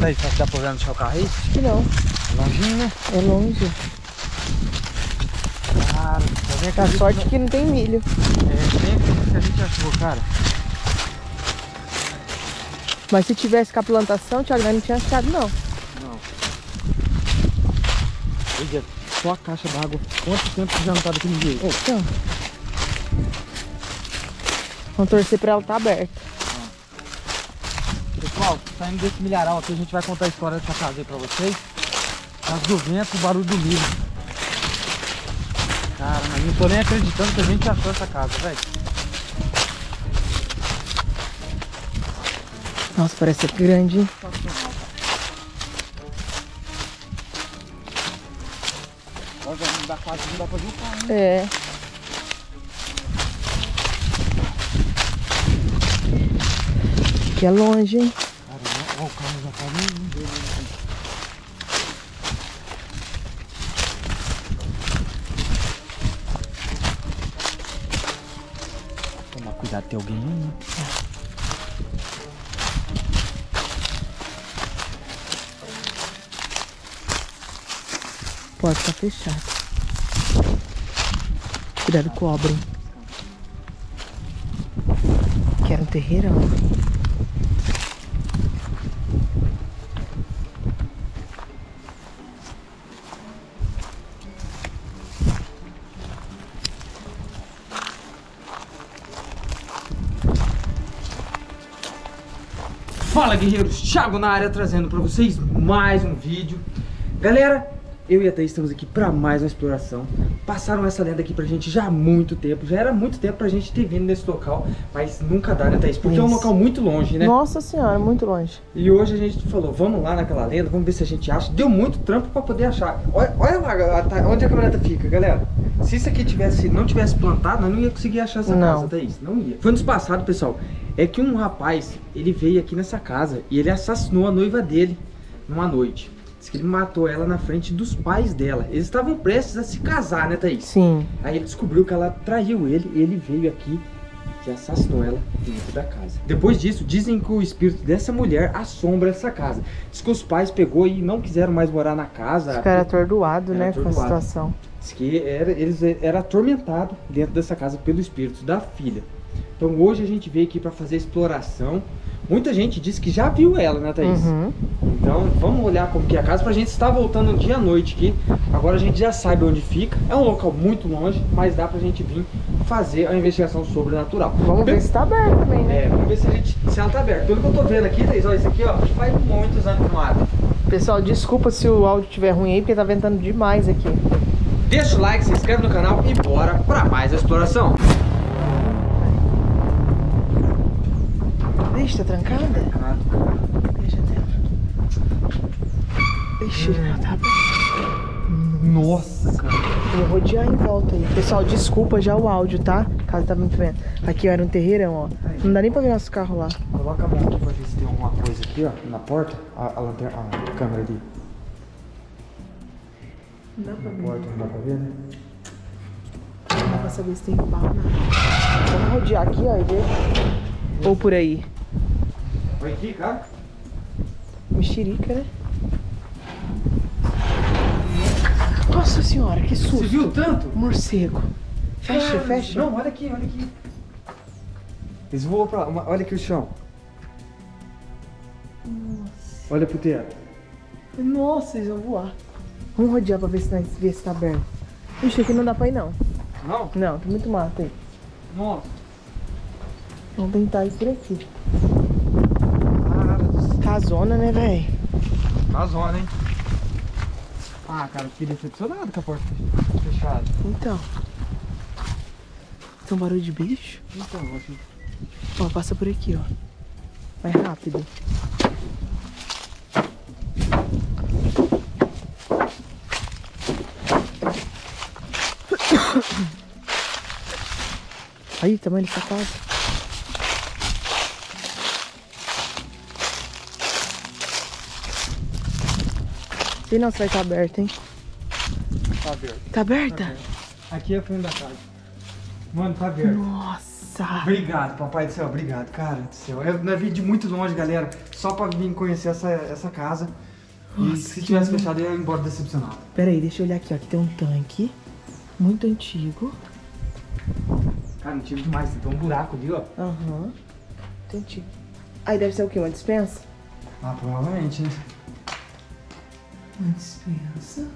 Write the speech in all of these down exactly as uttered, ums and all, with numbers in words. Daí, será que dá problema no seu carro aí? Acho que não. É longinho, né? É longe. Cara, tá a sorte que não tem milho. É, sempre que a gente achou, cara. Mas se tivesse com a plantação, Thiago, não tinha achado, não. Não. Olha, só a caixa d'água. Quanto tempo que já não tá daquele jeito? Oh, então. Vamos torcer pra ela estar aberta. Pessoal, saindo desse milharal aqui, a gente vai contar a história dessa casa aí pra vocês. As do vento, o barulho do milho. Cara, mas não tô nem acreditando que a gente achou essa casa, velho. Nossa, parece ser grande, hein? Olha, não dá quase, não dá pra juntar, hein? É. Que é longe, hein? Olha, o carro já tá lindo. Tomar cuidado, tem alguém aí, né? Pode estar fechado. Cuidado com o cobre. Que era um terreirão. Fala, guerreiros, Thiago na área, trazendo para vocês mais um vídeo. Galera, eu e a Thaís estamos aqui para mais uma exploração. Passaram essa lenda aqui pra gente já há muito tempo. Já era muito tempo pra gente ter vindo nesse local, mas nunca dá, né, Thaís? Porque é um local muito longe, né? Nossa senhora, muito longe. E hoje a gente falou, vamos lá naquela lenda, vamos ver se a gente acha. Deu muito trampo pra poder achar. Olha, olha lá onde a caminhoneta fica, galera. Se isso aqui tivesse, não tivesse plantado, nós não ia conseguir achar essa não. casa, Thaís. Não ia. Foi nos passado, pessoal. É que um rapaz, ele veio aqui nessa casa e ele assassinou a noiva dele numa noite. Diz que ele matou ela na frente dos pais dela. Eles estavam prestes a se casar, né, Thaís? Sim. Aí ele descobriu que ela traiu ele, ele veio aqui e assassinou ela dentro da casa. Depois disso, dizem que o espírito dessa mulher assombra essa casa. Diz que os pais pegou e não quiseram mais morar na casa. Ficaram atordoados, né, atordoado. com a situação. Diz que era, eles eram atormentados dentro dessa casa pelo espírito da filha. Então hoje a gente veio aqui para fazer a exploração. Muita gente disse que já viu ela, né, Thaís? Uhum. Então vamos olhar como que é a casa, pra gente estar voltando dia à noite aqui. Agora a gente já sabe onde fica. É um local muito longe, mas dá pra gente vir fazer a investigação sobrenatural. Vamos ver se tá aberto também, né? É, vamos ver se, a gente, se ela tá aberta. Tudo que eu tô vendo aqui, Thaís, ó, isso aqui, ó, faz muitos anos no ar. Pessoal, desculpa se o áudio estiver ruim aí, porque tá ventando demais aqui. Deixa o like, se inscreve no canal e bora pra mais a exploração. Está trancada? Deixa dentro. Ixi, ela tá aberta. Nossa, cara. Eu vou rodear em volta aí. Pessoal, desculpa já o áudio, tá? Caso tá muito vendo. Aqui ó, era um terreirão, ó. Aí. Não dá nem pra ver nosso carro lá. Coloca a mão aqui pra ver se tem alguma coisa aqui, ó. Na porta. A, a lanterna, a câmera ali. Não dá pra ver. Na porta não dá pra ver, né? Não dá pra saber se tem barro, não. Vamos rodear aqui, ó, e ver. Ou por aí. Foi aqui, cara? Mexerica, né? Nossa senhora, que susto! Você viu tanto? Morcego. Fecha, ah, fecha. Não, olha aqui, olha aqui. Eles voam pra lá. Olha aqui o chão. Nossa. Olha pro teto. Nossa, eles vão voar. Vamos rodear pra ver se, nós, ver se tá aberto. Ixi, aqui não dá pra ir, não. Não? Não, tem muito mato aí. Nossa. Vamos tentar ir por aqui. Casona, né, velho? Casona, hein? Ah, cara, eu fiquei decepcionado com a porta fechada. Então. Tem um barulho de bicho? Então, assim. Ó, passa por aqui, ó. Vai rápido. Aí, tamanho dessa casa. E não, se vai estar aberta, hein? Tá aberta. Tá aberta? Tá aberta. Aqui é a frente da casa. Mano, tá aberta. Nossa. Nossa! Obrigado, papai do céu, obrigado, cara do céu. Eu não vim de muito longe, galera, só pra vir conhecer essa, essa casa. Nossa, e se tivesse fechado, eu ia embora decepcionado. Pera aí, deixa eu olhar aqui, ó. Aqui tem um tanque muito antigo. Cara, antigo demais, tem um buraco ali, ó. Aham, uhum. Tem antigo. Aí deve ser o quê? Uma dispensa? Ah, provavelmente, né? Uma dispensa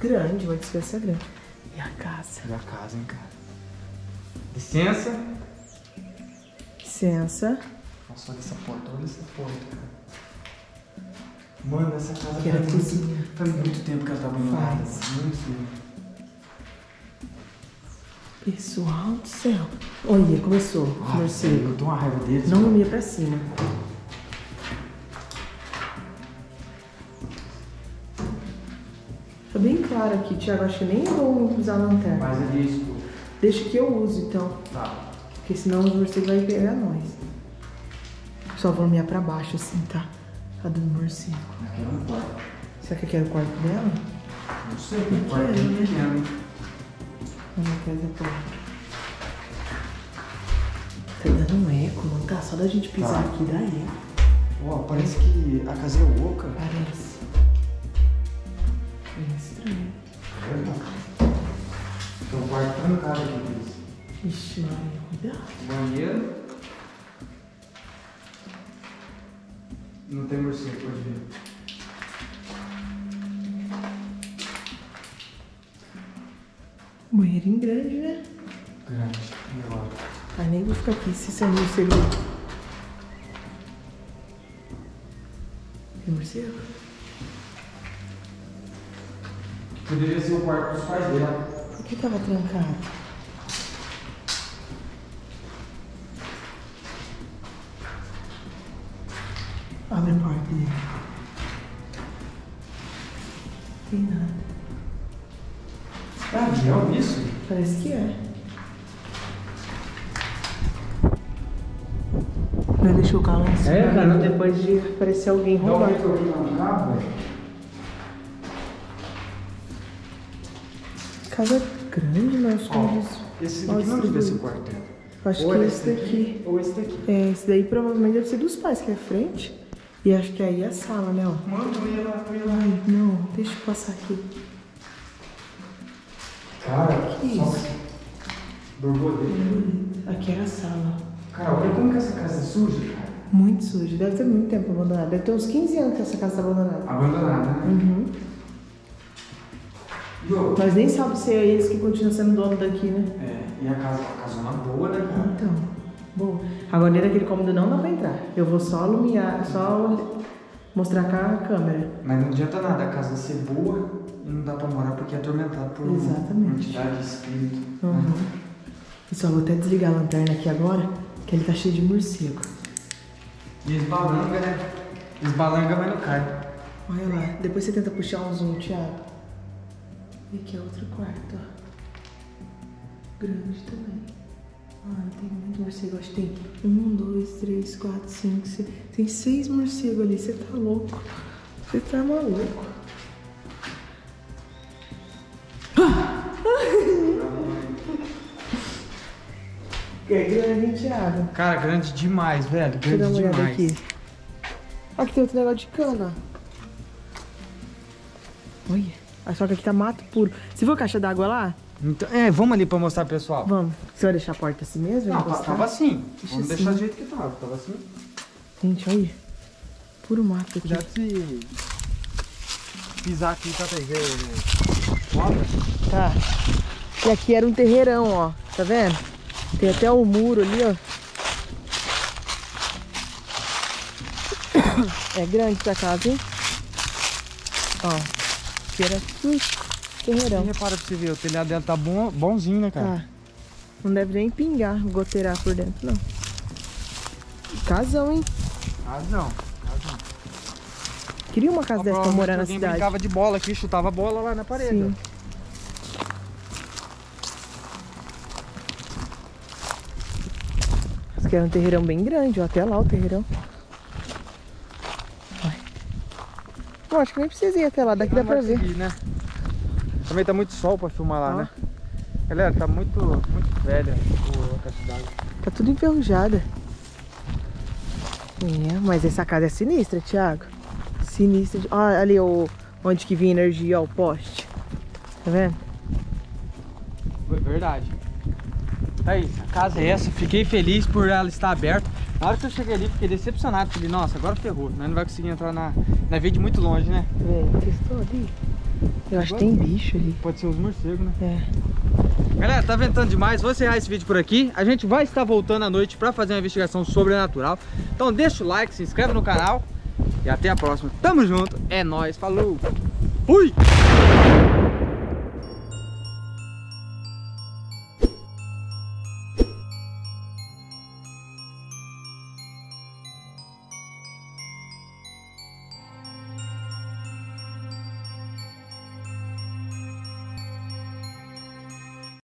grande, uma dispensa grande. E a casa? E a casa, hein, cara? Licença. Licença. Nossa, olha essa porta, olha essa porta, cara. Mano, essa casa que faz, era muito, muito, faz muito tempo que ela tá banhada. Muito tempo. Pessoal do céu. Olha, começou. Ah, começou. Eu tô uma raiva deles. Não ia pra cima. Tá bem claro aqui, Thiago. Acho que nem vou usar a lanterna. Mas é isso. Deixa que eu uso, então. Tá. Porque senão os morcegos vão pegar nós. Só vou olhar pra baixo assim, tá? A do morcego. Aqui é um quarto. Será que aqui era o quarto dela? Não sei, o quarto é pequeno. Vamos atrás da porta. Tá dando um eco, não tá? Só da gente pisar tá. Aqui dá eco. Ó, parece que a casa é oca. Parece. É estranho. É verdade. Tem um quarto trancado aqui, Cris. Ixi, cuidado. Banheiro. Não tem morcego, pode ver. Banheirinho grande, né? Grande, melhor. Ah, nem vou ficar aqui se sair morcego. Tem morcego? Poderia ser o quarto dos pais dela. Por que tava trancado? Abre a porta dele. Não tem nada. Ah, real isso? Parece que é. Não deixou o carro lá em cima. É, cara, depois de aparecer alguém roubar. Então, eu tô no carro, casa grande, mas como isso? Esse daqui não deve ser o quarto. Acho que é esse daqui. Ou esse daqui. É, esse daí provavelmente deve ser dos pais, que é a frente. E acho que aí é a sala, né? Mano, eu ia lá, eu ia lá. Ai, não, deixa eu passar aqui. Cara, que isso? Borboleta. Aqui era a sala. Cara, olha como que essa casa é suja, cara. Muito suja. Deve ter muito tempo abandonada. Deve ter uns quinze anos que essa casa tá abandonada. Abandonada, né? Uhum. Yo. Mas nem sabe se é eles que continuam sendo dono daqui, né? É, e a casa é uma boa, né, cara? Então. Bom, agora dentro daquele cômodo não dá pra entrar. Eu vou só alumiar, só mostrar com a câmera. Mas não adianta nada, a casa ser boa e não dá pra morar porque é atormentada por uma entidade de espírito. Uhum. Né? Pessoal, vou até desligar a lanterna aqui agora, que ele tá cheio de morcego. E esbalanga, né? Esbalanga, mas não cai. Olha lá, depois você tenta puxar um zoom, Thiago. E aqui é outro quarto, ó. Grande também. Ah, tem muito morcego, acho que tem um, dois, três, quatro, cinco, seis, tem seis morcegos ali, você tá louco, você tá maluco. Ah! É grande, Thiago. Cara, grande demais, velho, grande demais. Deixa eu dar uma olhada aqui. Aqui tem outro negócio de cana. Olha, só que aqui tá mato puro. Você viu a caixa d'água lá? Então, é, vamos ali pra mostrar, pessoal. Vamos. Você vai deixar a porta assim mesmo? Não, encostar? Tava assim. Deixa vamos assim. Deixar do jeito que tava. Tava assim. Gente, olha. Puro mato aqui. Já se pisar aqui pra pegar cobra. Tá. E aqui era um terreirão, ó. Tá vendo? Tem até o muro ali, ó. É grande essa casa, hein? Ó. Aqui era tudo. Terreirão. Repara pra você ver, o telhado dela tá bom, bonzinho, né, cara? Ah, não deve nem pingar, goteirar por dentro, não. Casão, hein? Casão, casão. Queria uma casa dessa pra morar na cidade. Alguém brincava de bola aqui, chutava bola lá na parede. Sim. Isso aqui era um terreirão bem grande, ó, até lá o terreirão. Bom, acho que nem precisa ir até lá, daqui não dá pra ver. Seguir, né? Também tá muito sol pra filmar lá, ah. Né? Galera, tá muito, muito velha a caixa d'água. Tá tudo enferrujada. É, mas essa casa é sinistra, Thiago. Sinistra. De... Olha ali o... onde que vinha energia, ó, o poste. Tá vendo? Foi verdade. Aí, a casa é essa. Fiquei feliz por ela estar aberta. Na hora que eu cheguei ali, fiquei decepcionado. Falei, nossa, agora ferrou. Nós não vai conseguir entrar na, na via de muito longe, né? É, testou ali. Eu acho que tem bicho ali. Pode ser uns morcegos, né? É. Galera, tá ventando demais. Vou encerrar esse vídeo por aqui. A gente vai estar voltando à noite pra fazer uma investigação sobrenatural. Então deixa o like, se inscreve no canal. E até a próxima. Tamo junto. É nóis. Falou. Fui!